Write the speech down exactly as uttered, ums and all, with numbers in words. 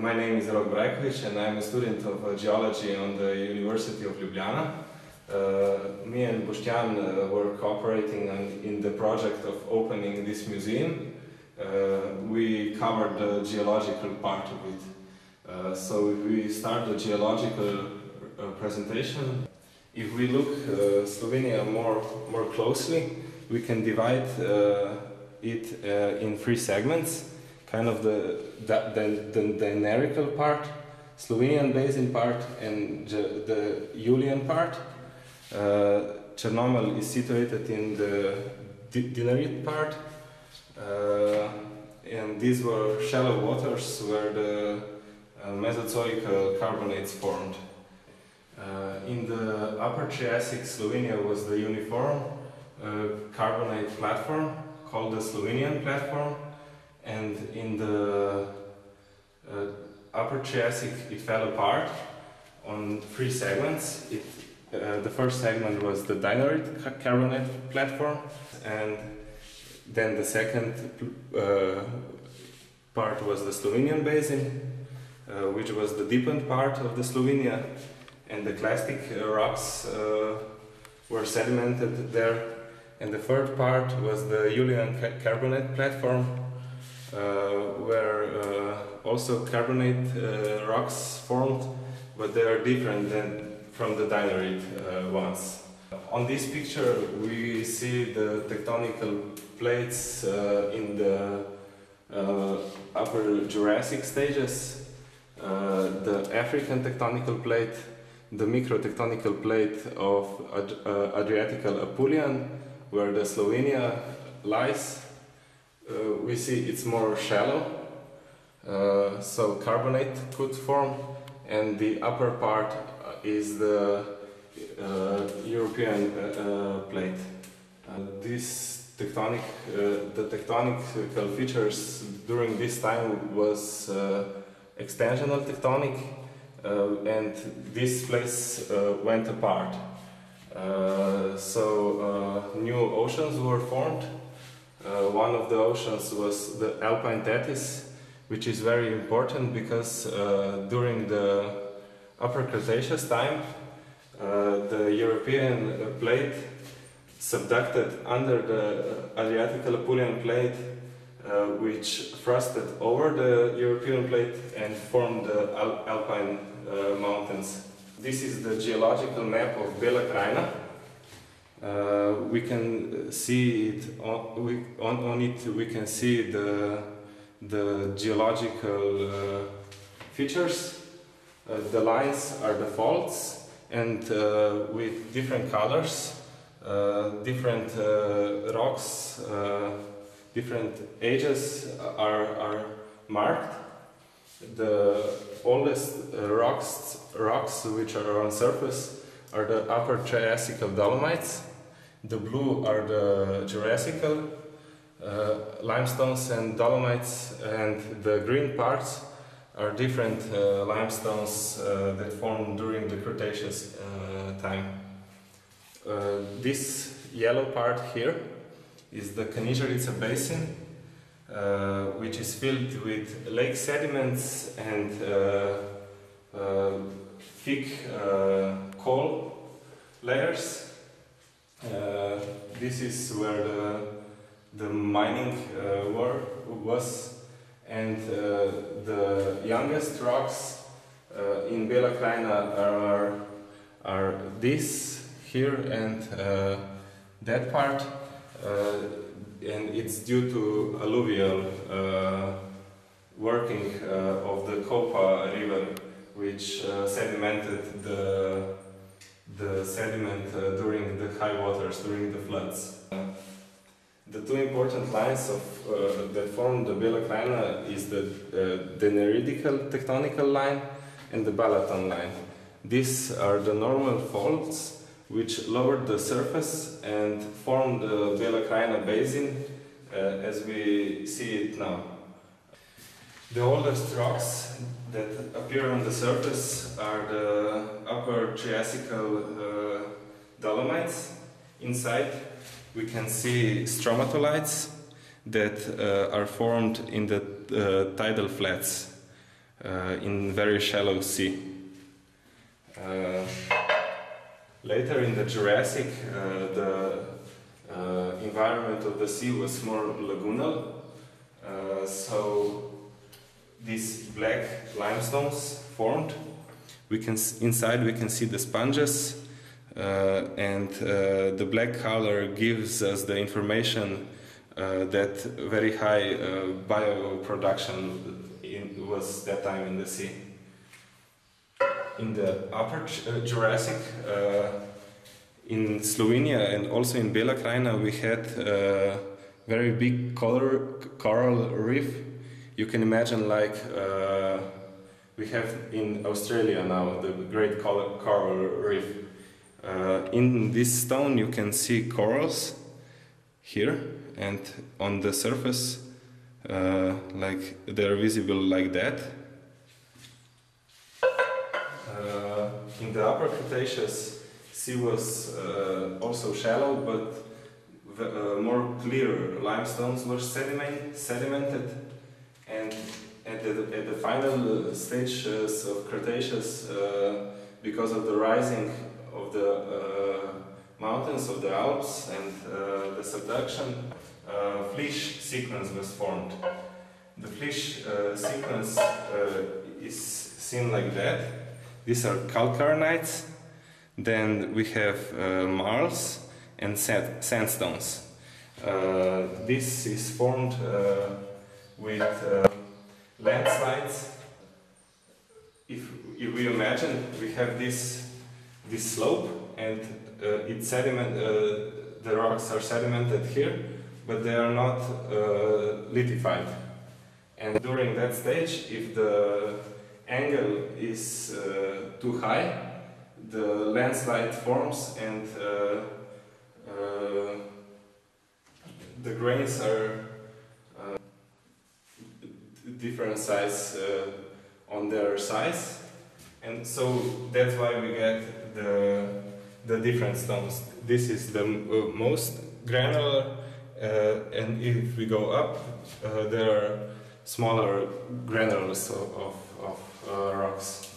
My name is Rok Brajkovič and I'm a student of geology on the University of Ljubljana. Uh, me and Boštjan uh, were cooperating on, in the project of opening this museum. Uh, we covered the geological part of it. Uh, so we start the geological uh, presentation. If we look uh, Slovenia more, more closely, we can divide uh, it uh, in three segments. Kind of the, the, the, the Dinarical part, Slovenian Basin part and the Julian part. Uh, Crnomelj is situated in the Dinaric part. Uh, and these were shallow waters where the uh, Mesozoic uh, carbonates formed. Uh, in the Upper Triassic, Slovenia was the uniform uh, carbonate platform called the Slovenian platform, and in the uh, Upper Triassic it fell apart on three segments. It, uh, the first segment was the Dinaric Carbonate Platform, and then the second uh, part was the Slovenian Basin, uh, which was the deepened part of the Slovenia, and the clastic rocks uh, were sedimented there. And the third part was the Julian Carbonate Platform, uh, where uh, also carbonate uh, rocks formed, but they are different than from the Dinaric uh, ones. On this picture we see the tectonical plates uh, in the uh, Upper Jurassic stages, uh, the African tectonical plate, the microtectonical plate of Ad uh, Adriatical Apulian, where the Slovenia lies. Uh, we see it's more shallow, uh, so carbonate could form, and the upper part is the uh, European uh, uh, plate. Uh, this tectonic, uh, the tectonic features during this time was uh, extensional tectonic. Uh, and this place uh, went apart. Uh, so uh, new oceans were formed. Uh, one of the oceans was the Alpine Tethys, which is very important because uh, during the Upper Cretaceous time, uh, the European plate subducted under the Adriatical Apulian plate, Uh, which thrusted over the European plate and formed the Al Alpine uh, mountains. This is the geological map of Bela Krajina. Uh, we can see it on, we, on, on it. We can see the the geological uh, features. Uh, the lines are the faults, and uh, with different colors, uh, different uh, rocks. Uh, Different ages are, are marked. The oldest rocks, rocks which are on surface are the Upper Triassic Dolomites. The blue are the Jurassic uh, limestones and dolomites, and the green parts are different uh, limestones uh, that formed during the Cretaceous uh, time. Uh, this yellow part here is the Kanizarica Basin, uh, which is filled with lake sediments and uh, uh, thick uh, coal layers. Uh, this is where the, the mining uh, war was, and uh, the youngest rocks uh, in Bela Krajina are, are this here and uh, that part. Uh, and it's due to alluvial uh, working uh, of the Kolpa river, which uh, sedimented the, the sediment uh, during the high waters, during the floods. Uh, the two important lines of, uh, that form the Bela Krajina is the uh, Dinaridical tectonical line and the Balaton line. These are the normal faults which lowered the surface and formed the Bela Krajina Basin uh, as we see it now. The oldest rocks that appear on the surface are the Upper Triassic uh, Dolomites. Inside we can see stromatolites that uh, are formed in the uh, tidal flats. uh, in very shallow sea. Uh, later in the Jurassic, uh, the uh, environment of the sea was more lagoonal, uh, so these black limestones formed. We can inside we can see the sponges, uh, and uh, the black color gives us the information uh, that very high uh, bio production in, was that time in the sea. In the upper uh, Jurassic, uh, in Slovenia and also in Bela Krajina, we had a very big color, coral reef. You can imagine like uh, we have in Australia now the great coral, coral reef. Uh, in this stone you can see corals here, and on the surface uh, like they are visible like that. Uh, in the upper Cretaceous, sea was uh, also shallow, but the, uh, more clear limestones were sediment sedimented, and at the, at the final stages of Cretaceous, uh, because of the rising of the uh, mountains of the Alps and uh, the subduction, uh, flysch sequence was formed. The flysch uh, sequence uh, is seen like that. These are calcarenites, then we have uh, marls and sand sandstones. Uh, this is formed uh, with uh, landslides. If, if we imagine, we have this this slope, and uh, it's sediment. Uh, the rocks are sedimented here, but they are not uh, lithified. And during that stage, if the angle is uh, too high, the landslide forms, and uh, uh, the grains are uh, different size uh, on their size, and so that's why we get the, the different stones. This is the uh, most granular, uh, and if we go up, uh, there are smaller granules of, of, of uh, rocks.